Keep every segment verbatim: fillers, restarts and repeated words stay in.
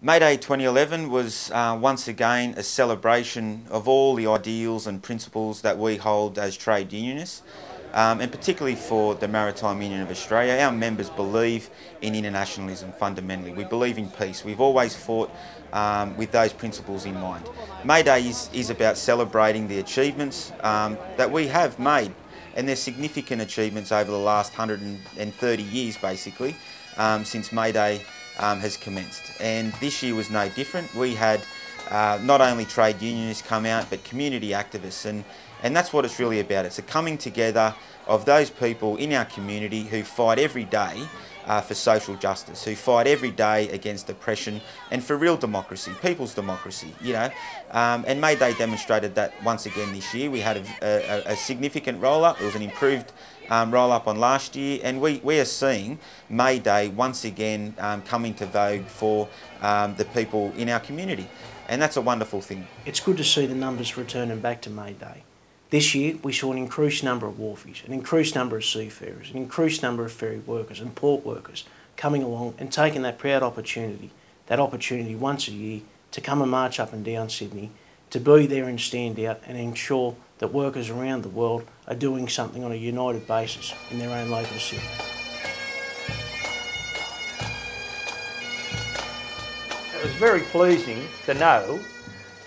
May Day twenty eleven was uh, once again a celebration of all the ideals and principles that we hold as trade unionists, um, and particularly for the Maritime Union of Australia. Our members believe in internationalism fundamentally. We believe in peace. We've always fought um, with those principles in mind. May Day is, is about celebrating the achievements um, that we have made, and there's significant achievements over the last one hundred and thirty years basically um, since May Day Um, has commenced, and this year was no different. We had uh, not only trade unionists come out, but community activists, and, and that's what it's really about. It's a coming together of those people in our community who fight every day uh, for social justice, who fight every day against oppression and for real democracy, people's democracy, you know. Um, and May Day demonstrated that once again this year. We had a, a, a significant roll-up. It was an improved Um, roll up on last year, and we, we are seeing May Day once again um, coming to vogue for um, the people in our community, and that's a wonderful thing. It's good to see the numbers returning back to May Day. This year we saw an increased number of wharfies, an increased number of seafarers, an increased number of ferry workers and port workers coming along and taking that proud opportunity, that opportunity once a year to come and march up and down Sydney, to be there and stand out and ensure that workers around the world are doing something on a united basis in their own local city. It was very pleasing to know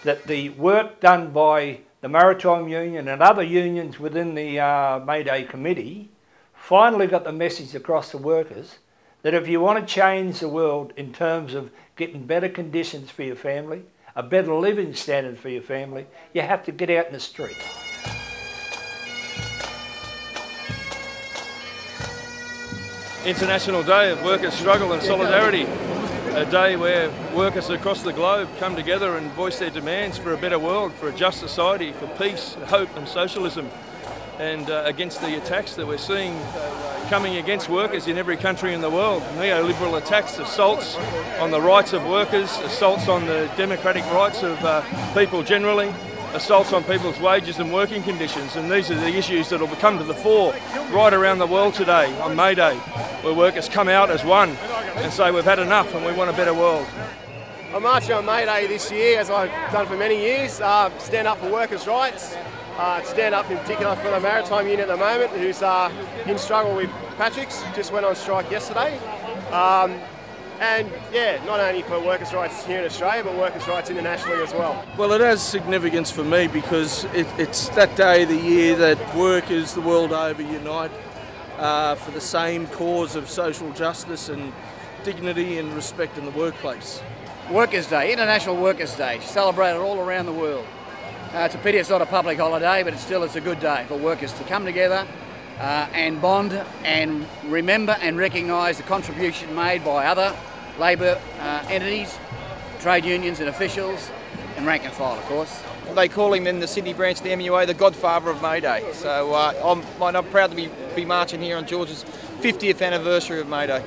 that the work done by the Maritime Union and other unions within the uh, May Day Committee finally got the message across to workers that if you want to change the world in terms of getting better conditions for your family, a better living standard for your family, you have to get out in the street. International Day of Workers' Struggle and Solidarity, a day where workers across the globe come together and voice their demands for a better world, for a just society, for peace, hope and socialism, and uh, against the attacks that we're seeing coming against workers in every country in the world. Neoliberal attacks, assaults on the rights of workers, assaults on the democratic rights of uh, people generally, assaults on people's wages and working conditions. And these are the issues that will come to the fore right around the world today on May Day, where workers come out as one and say we've had enough and we want a better world. I'm marching on May Day this year, as I've done for many years, uh, stand up for workers' rights. Uh, stand up in particular for the Maritime Union at the moment, who's uh, in struggle with Patrick's, just went on strike yesterday. Um, and yeah, not only for workers' rights here in Australia, but workers' rights internationally as well. Well, it has significance for me because it, it's that day of the year that workers the world over unite uh, for the same cause of social justice and dignity and respect in the workplace. Workers' Day, International Workers' Day, celebrated all around the world. Uh, it's a pity it's not a public holiday, but it's still it's a good day for workers to come together uh, and bond and remember and recognise the contribution made by other labour uh, entities, trade unions and officials, and rank and file, of course. They call him in the Sydney branch of the M U A the godfather of May Day. So uh, I'm, I'm proud to be, be marching here on George's fiftieth anniversary of May Day.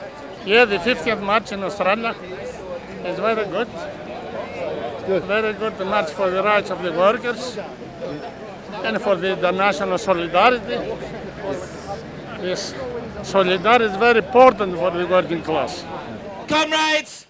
Yeah, the fiftieth march in Australia is very good. Good. Very good match for the rights of the workers and for the international solidarity. Yes, solidarity is very important for the working class. Comrades,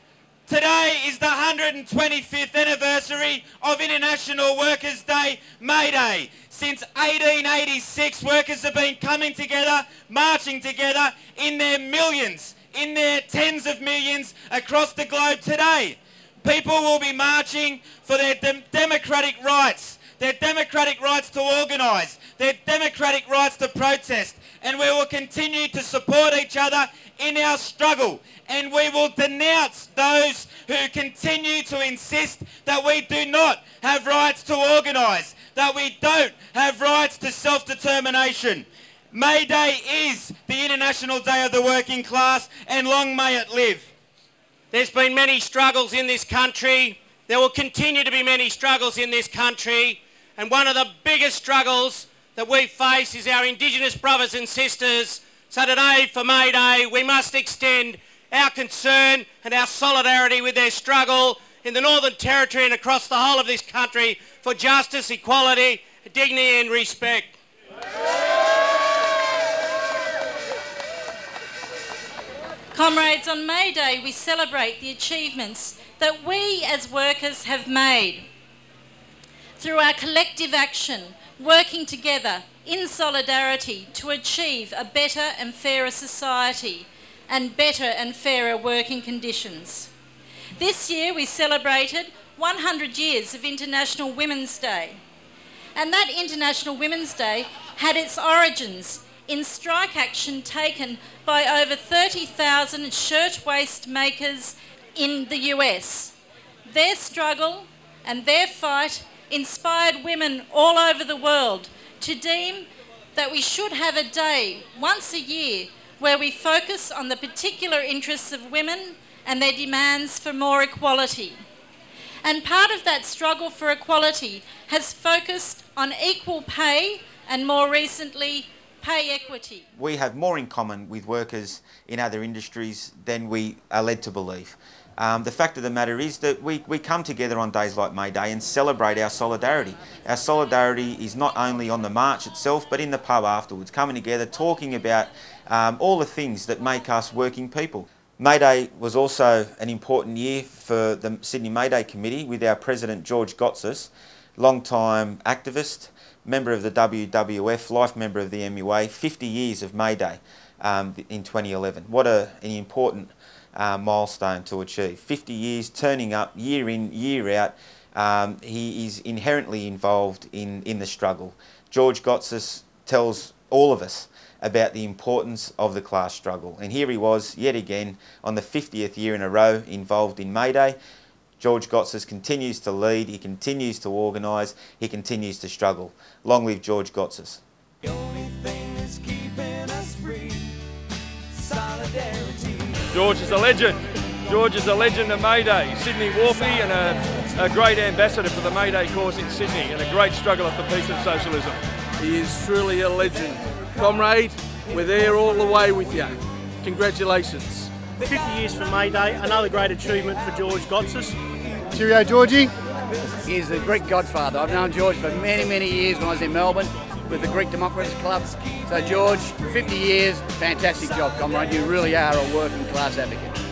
today is the one hundred and twenty-fifth anniversary of International Workers' Day, May Day. Since eighteen eighty-six, workers have been coming together, marching together in their millions, in their tens of millions across the globe today. People will be marching for their dem democratic rights, their democratic rights to organise, their democratic rights to protest, and we will continue to support each other in our struggle, and we will denounce those who continue to insist that we do not have rights to organise, that we don't have rights to self-determination. May Day is the International Day of the Working Class, and long may it live. There's been many struggles in this country. There will continue to be many struggles in this country. And one of the biggest struggles that we face is our Indigenous brothers and sisters. So today for May Day, we must extend our concern and our solidarity with their struggle in the Northern Territory and across the whole of this country for justice, equality, dignity and respect. Comrades, on May Day we celebrate the achievements that we as workers have made through our collective action, working together in solidarity to achieve a better and fairer society and better and fairer working conditions. This year we celebrated one hundred years of International Women's Day, and that International Women's Day had its origins in strike action taken by over thirty thousand shirtwaist makers in the U S. Their struggle and their fight inspired women all over the world to deem that we should have a day once a year where we focus on the particular interests of women and their demands for more equality. And part of that struggle for equality has focused on equal pay and, more recently, pay equity. We have more in common with workers in other industries than we are led to believe. Um, the fact of the matter is that we, we come together on days like May Day and celebrate our solidarity. Our solidarity is not only on the march itself, but in the pub afterwards, coming together, talking about um, all the things that make us working people. May Day was also an important year for the Sydney May Day Committee with our President George Gotsis, long-time activist, member of the W W F, life member of the M U A, fifty years of May Day um, in twenty eleven. What a, an important uh, milestone to achieve. fifty years, turning up year in, year out. Um, he is inherently involved in, in the struggle. George Gotsis tells all of us about the importance of the class struggle. And here he was, yet again, on the fiftieth year in a row, involved in May Day. George Gotsis continues to lead, he continues to organise, he continues to struggle. Long live George Gotsis. The only thing that's keeping us free, solidarity. George is a legend. George is a legend of May Day. Sydney Warpy and a, a great ambassador for the May Day cause in Sydney and a great struggler for peace and socialism. He is truly a legend. Comrade, we're there all the way with you. Congratulations. fifty years from May Day, another great achievement for George Gotsis. Cheerio, Georgie. He is the Greek godfather. I've known George for many, many years when I was in Melbourne with the Greek Democritus Club. So George, fifty years, fantastic job, comrade. You really are a working class advocate.